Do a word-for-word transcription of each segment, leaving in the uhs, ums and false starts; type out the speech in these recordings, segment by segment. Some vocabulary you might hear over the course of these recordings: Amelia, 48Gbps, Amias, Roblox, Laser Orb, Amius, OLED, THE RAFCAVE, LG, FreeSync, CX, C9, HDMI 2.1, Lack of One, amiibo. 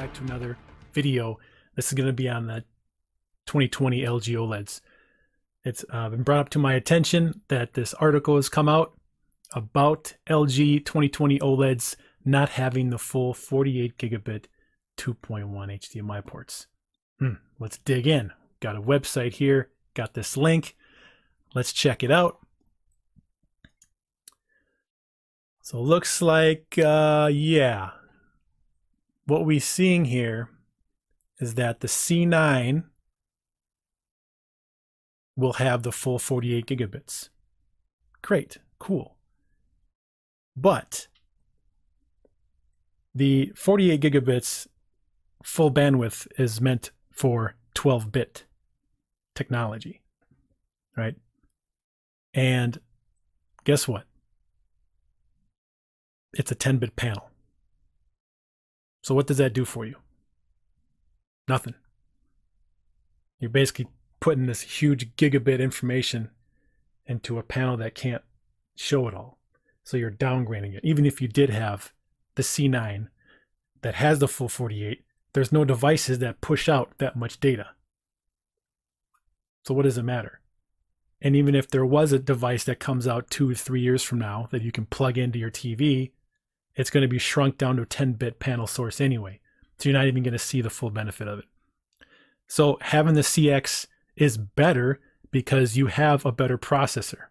back to another video. This is going to be on the twenty twenty L G OLEDs. It's uh, been brought up to my attention that this article has come out about L G twenty twenty OLEDs not having the full forty-eight gigabit two point one H D M I ports. Hmm, let's dig in. Got a website here, got this link. Let's check it out. So looks like, uh, yeah, what we're seeing here is that the C nine will have the full forty-eight gigabits. Great, cool. But the forty-eight gigabits full bandwidth is meant for twelve bit technology, right? And guess what? It's a ten bit panel. So what does that do for you? Nothing. You're basically putting this huge gigabit information into a panel that can't show it all. So you're downgrading it. Even if you did have the C nine that has the full forty-eight, there's no devices that push out that much data. So what does it matter? And even if there was a device that comes out two to three years from now that you can plug into your T V, it's going to be shrunk down to a ten bit panel source anyway. So you're not even going to see the full benefit of it. So having the C X is better because you have a better processor.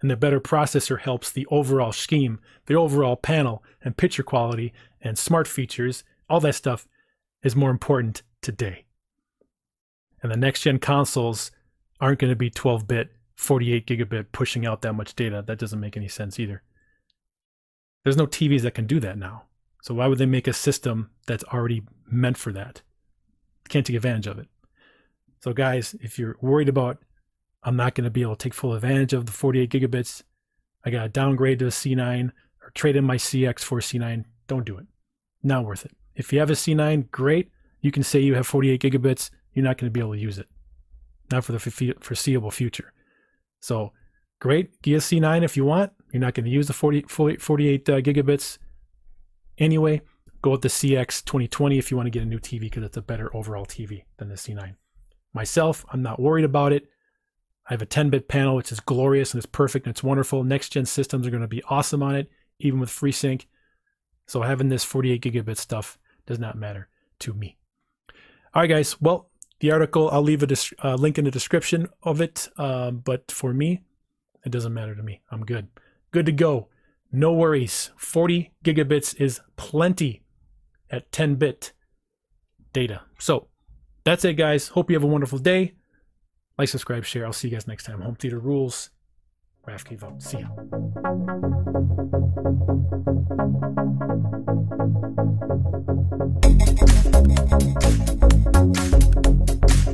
And the better processor helps the overall scheme, the overall panel, and picture quality, and smart features. All that stuff is more important today. And the next-gen consoles aren't going to be twelve bit, forty-eight gigabit, pushing out that much data. That doesn't make any sense either. There's no T Vs that can do that now. So why would they make a system that's already meant for that? Can't take advantage of it. So guys, if you're worried about, I'm not going to be able to take full advantage of the forty-eight gigabits, I got to downgrade to a C nine or trade in my C X for a C nine, don't do it. Not worth it. If you have a C nine, great. You can say you have forty-eight gigabits. You're not going to be able to use it. Not for the foreseeable future. So great, get a C nine if you want. You're not going to use the forty-eight gigabits anyway. Go with the C X twenty twenty if you want to get a new T V because it's a better overall T V than the C nine. Myself, I'm not worried about it. I have a ten bit panel, which is glorious and it's perfect and it's wonderful. Next gen systems are going to be awesome on it, even with FreeSync. So having this forty-eight gigabit stuff does not matter to me. All right, guys. Well, the article, I'll leave a uh, link in the description of it. Uh, but for me, it doesn't matter to me. I'm good. Good to go. No worries. forty gigabits is plenty at ten bit data. So that's it, guys. Hope you have a wonderful day. Like, subscribe, share. I'll see you guys next time. Home theater rules. RAFCAVE out. See ya.